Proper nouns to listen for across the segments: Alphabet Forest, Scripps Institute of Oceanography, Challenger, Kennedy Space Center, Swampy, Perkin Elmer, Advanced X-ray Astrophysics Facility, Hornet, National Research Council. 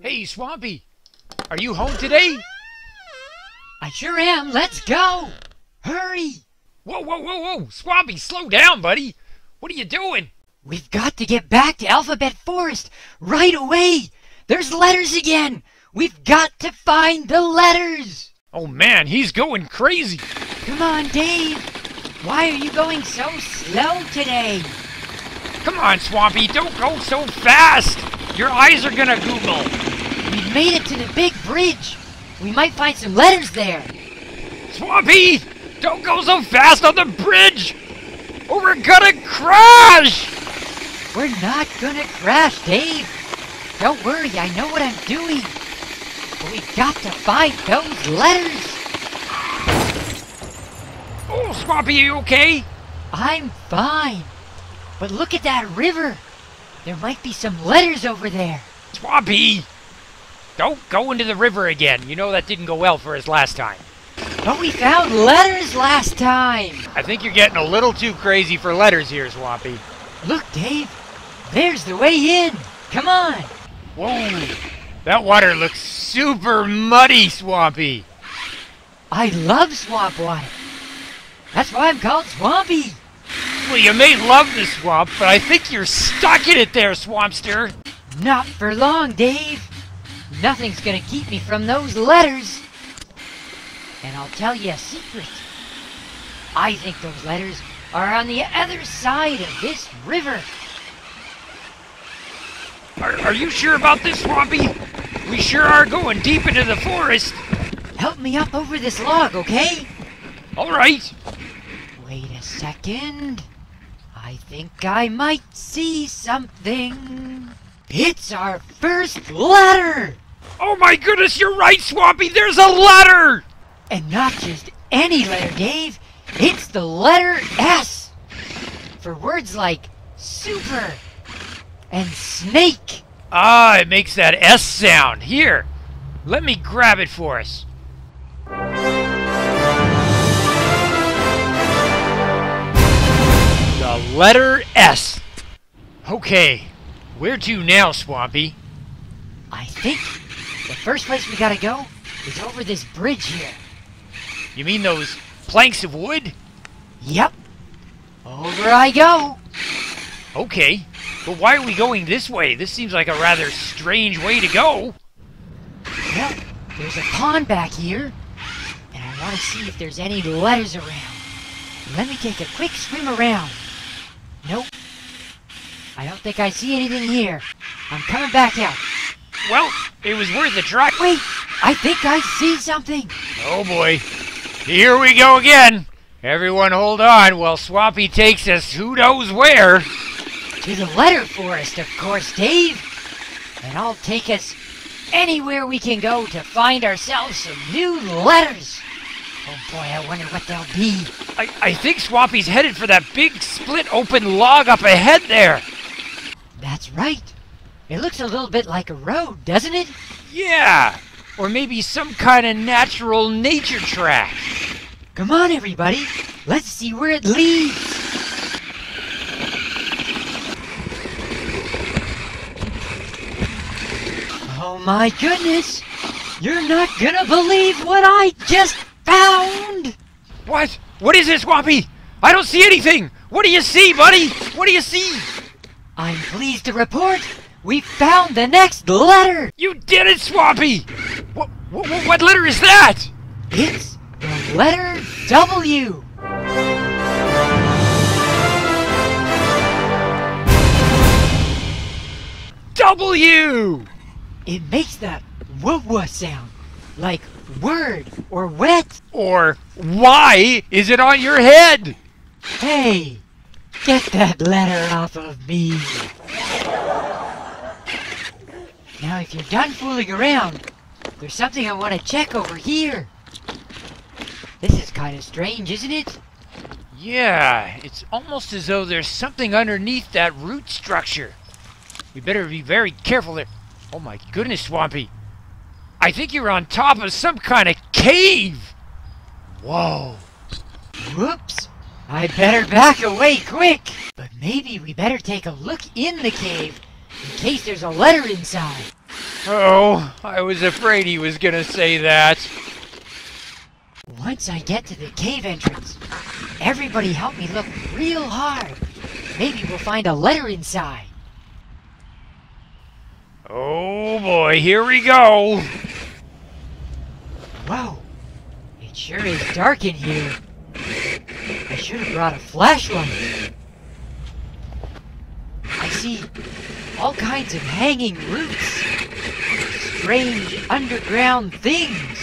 Hey, Swampy, are you home today? I sure am. Let's go. Hurry. Whoa, whoa, whoa, whoa. Swampy, slow down, buddy. What are you doing? We've got to get back to Alphabet Forest right away. There's letters again. We've got to find the letters. Oh, man, he's going crazy. Come on, Dave. Why are you going so slow today? Come on, Swampy, don't go so fast. Your eyes are gonna Google. We've made it to the big bridge. We might find some letters there. Swampy, don't go so fast on the bridge, or we're gonna crash. We're not gonna crash, Dave. Don't worry, I know what I'm doing. But we've got to find those letters. Oh, Swampy, are you okay? I'm fine. But look at that river. There might be some letters over there. Swampy, don't go into the river again. You know that didn't go well for us last time. But we found letters last time. I think you're getting a little too crazy for letters here, Swampy. Look, Dave. There's the way in. Come on. Whoa. That water looks super muddy, Swampy. I love swamp water. That's why I'm called Swampy. Well, you may love the swamp, but I think you're stuck in it there, Swampster. Not for long, Dave. Nothing's gonna keep me from those letters. And I'll tell you a secret. I think those letters are on the other side of this river. Are you sure about this, Swampy? We sure are going deep into the forest. Help me up over this log, okay? All right. Wait a second. I think I might see something. It's our first letter. Oh my goodness, you're right, Swampy. There's a letter. And not just any letter, Dave. It's the letter S. For words like super and snake. Ah, it makes that S sound. Here, let me grab it for us. Letter S. Okay, where to now, Swampy? I think the first place we gotta go is over this bridge here. You mean those planks of wood? Yep. Over I go. Okay, but why are we going this way? This seems like a rather strange way to go. Well, there's a pond back here, and I want to see if there's any letters around. Let me take a quick swim around. Nope. I don't think I see anything here. I'm coming back out. Well, it was worth a try. Wait, I think I see something. Oh boy. Here we go again. Everyone hold on while Swampy takes us who knows where. To the letter forest, of course, Dave. And I'll take us anywhere we can go to find ourselves some new letters. Oh boy, I wonder what they'll be. I think Swampy's headed for that big split open log up ahead there. That's right. It looks a little bit like a road, doesn't it? Yeah, or maybe some kind of natural nature track. Come on, everybody. Let's see where it leads. Oh my goodness. You're not gonna believe what I just found! What? What is it, Swampy? I don't see anything! What do you see, buddy? What do you see? I'm pleased to report we found the next letter! You did it, Swampy! What letter is that? It's the letter W! W! It makes that wah-wah sound, like word or wet. Or why is it on your head? Hey, get that letter off of me. Now if you're done fooling around, there's something I want to check over here. This is kind of strange, isn't it? Yeah, it's almost as though there's something underneath that root structure. We better be very careful there. Oh my goodness, Swampy. I think you're on top of some kind of cave! Whoa! Whoops! I better back away quick! But maybe we better take a look in the cave in case there's a letter inside. Oh, I was afraid he was gonna say that. Once I get to the cave entrance, everybody help me look real hard. Maybe we'll find a letter inside. Oh boy, here we go. Whoa, it sure is dark in here. I should have brought a flashlight. I see all kinds of hanging roots, strange underground things,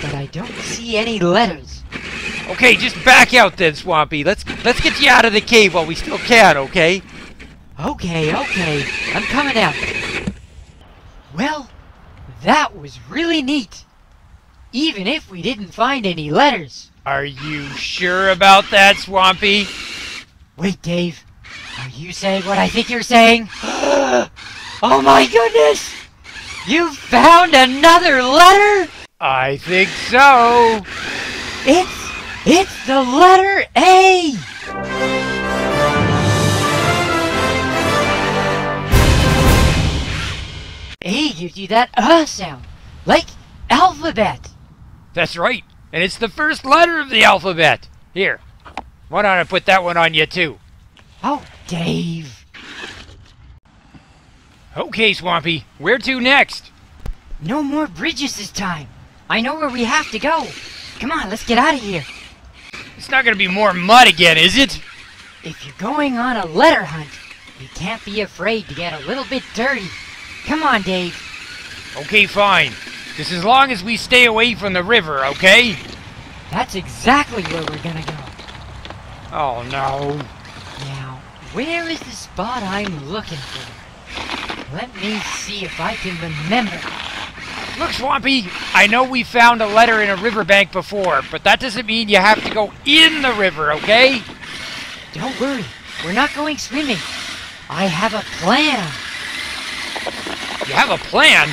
but I don't see any letters. Okay, just back out then, Swampy. Let's get you out of the cave while we still can, okay? Okay, I'm coming out. Well, that was really neat, even if we didn't find any letters. Are you sure about that, Swampy? Wait, Dave. Are you saying what I think you're saying? Oh my goodness! You found another letter? I think so. It's the letter A! A gives you that sound, like alphabet. That's right. And it's the first letter of the alphabet. Here, why don't I put that one on you too? Oh, Dave. Okay, Swampy, where to next? No more bridges this time. I know where we have to go. Come on, let's get out of here. It's not gonna be more mud again, is it? If you're going on a letter hunt, you can't be afraid to get a little bit dirty. Come on, Dave. Okay, fine. Just as long as we stay away from the river, okay? That's exactly where we're gonna go. Oh no. Now, where is the spot I'm looking for? Let me see if I can remember. Look, Swampy, I know we found a letter in a riverbank before, but that doesn't mean you have to go in the river, okay? Don't worry, we're not going swimming. I have a plan. You have a plan?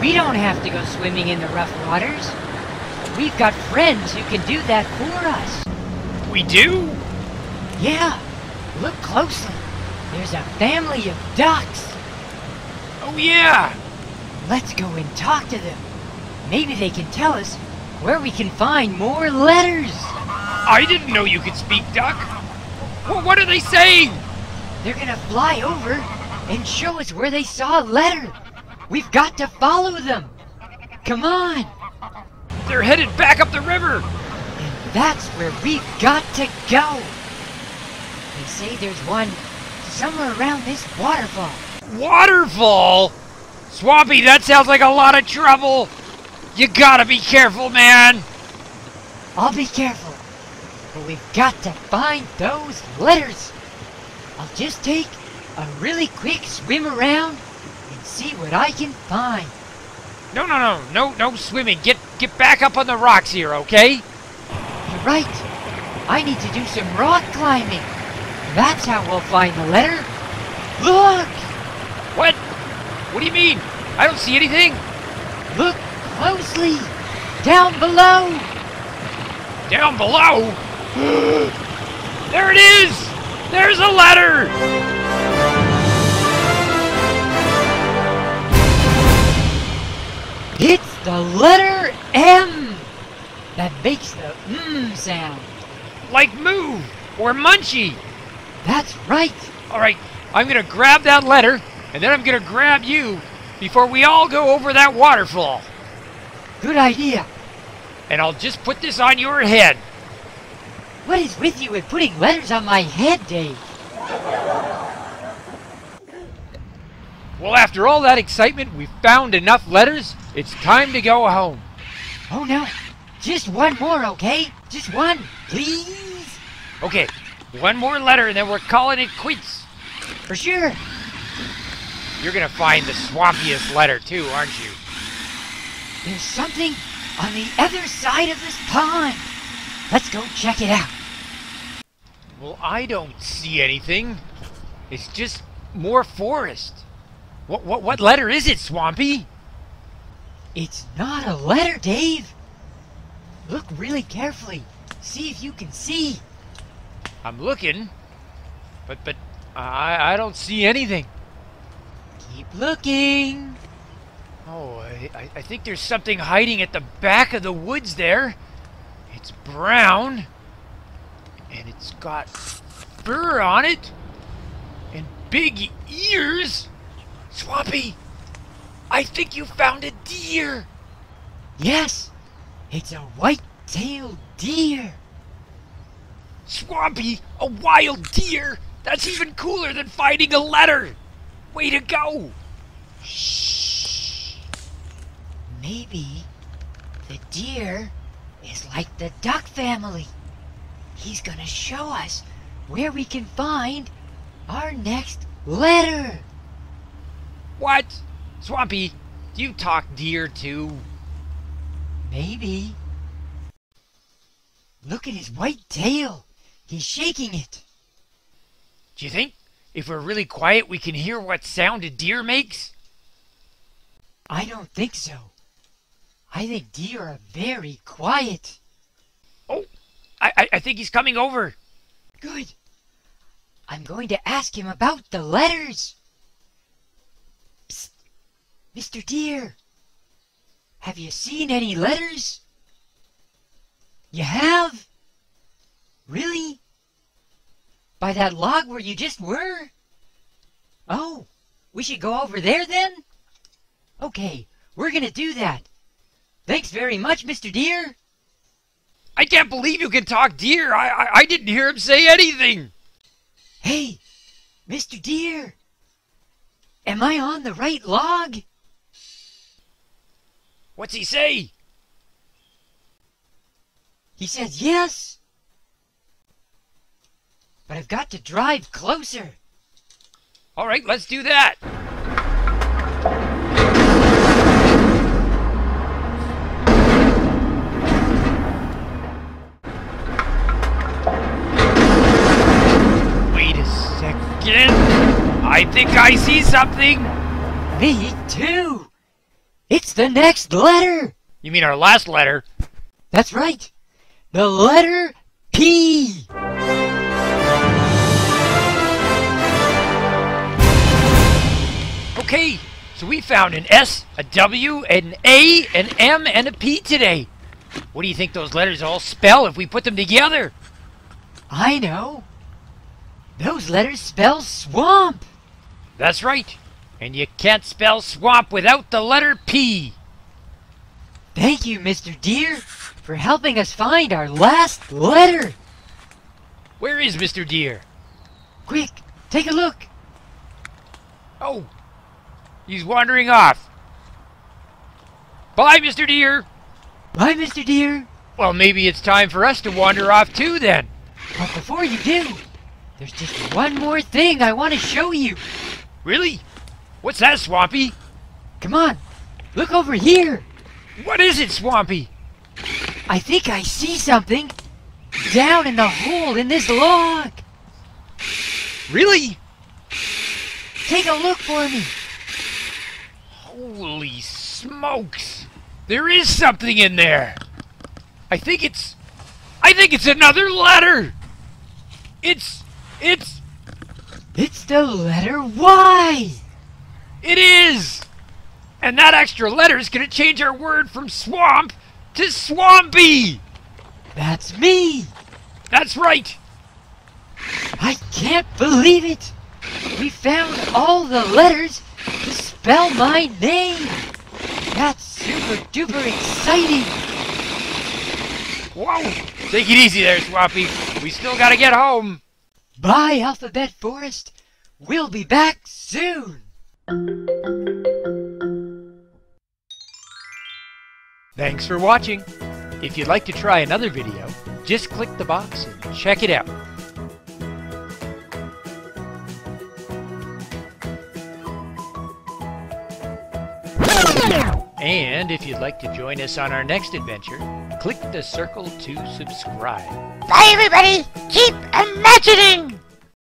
We don't have to go swimming in the rough waters. We've got friends who can do that for us. We do? Yeah. Look closely. There's a family of ducks. Oh yeah! Let's go and talk to them. Maybe they can tell us where we can find more letters. I didn't know you could speak duck. Well, what are they saying? They're gonna fly over and show us where they saw a letter. We've got to follow them! Come on! They're headed back up the river! And that's where we've got to go! They say there's one somewhere around this waterfall. Waterfall? Swampy, that sounds like a lot of trouble! You gotta be careful, man! I'll be careful. But we've got to find those letters! I'll just take a really quick swim around and see what I can find. No swimming. Get back up on the rocks here, okay? You're right. I need to do some rock climbing. That's how we'll find the letter. Look! What? What do you mean? I don't see anything. Look closely. Down below. Down below? There it is! There's a letter! It's the letter M! That makes the mmm sound. Like move or munchy. That's right. Alright, I'm gonna grab that letter and then I'm gonna grab you before we all go over that waterfall. Good idea. And I'll just put this on your head. What is with you with putting letters on my head, Dave? Well, after all that excitement, we've found enough letters. It's time to go home. Oh no, just one more, okay? Just one, please? Okay, one more letter and then we're calling it quits. For sure. You're gonna find the swampiest letter too, aren't you? There's something on the other side of this pond. Let's go check it out. Well, I don't see anything. It's just more forest. What letter is it, Swampy? It's not a letter, Dave. Look really carefully. See if you can see. I'm looking, but I don't see anything. Keep looking. Oh, I think there's something hiding at the back of the woods there. It's brown. And it's got fur on it. And big ears. Swampy, I think you found a deer. Yes, it's a white-tailed deer. Swampy, a wild deer? That's even cooler than finding a letter. Way to go. Shh. Maybe the deer is like the duck family. He's gonna show us where we can find our next letter. What? Swampy, do you talk deer too? Maybe. Look at his white tail. He's shaking it. Do you think if we're really quiet we can hear what sound a deer makes? I don't think so. I think deer are very quiet. Oh, I think he's coming over. Good. I'm going to ask him about the letters. Psst. Mr. Deer, have you seen any letters? You have? Really? By that log where you just were? Oh, we should go over there then? Okay, we're gonna do that. Thanks very much, Mr. Deer. I can't believe you can talk deer. I didn't hear him say anything. Hey, Mr. Deer, am I on the right log? What's he say? He says yes. But I've got to drive closer. All right, let's do that. Wait a second. I think I see something. Me too. It's the next letter. You mean our last letter? That's right. The letter P. Okay, so we found an S, a W, an A, an M, and a P today. What do you think those letters all spell if we put them together? I know. Those letters spell swamp. That's right. And you can't spell swamp without the letter P. Thank you, Mr. Deer, for helping us find our last letter. Where is Mr. Deer? Quick, take a look. Oh, he's wandering off. Bye, Mr. Deer. Bye, Mr. Deer. Well, maybe it's time for us to wander off too, then. But before you do, there's just one more thing I want to show you. Really? What's that, Swampy? Come on, look over here. What is it, Swampy? I think I see something down in the hole in this log. Really? Take a look for me. Holy smokes! There is something in there. I think it's another letter. It's the letter Y. It is. And that extra letter is going to change our word from swamp to Swampy. That's me. That's right. I can't believe it. We found all the letters to spell my name. That's super duper exciting. Whoa. Take it easy there, Swampy. We still got to get home. Bye, Alphabet Forest. We'll be back soon. Thanks for watching! If you'd like to try another video, just click the box and check it out. And if you'd like to join us on our next adventure, click the circle to subscribe. Bye everybody! Keep imagining!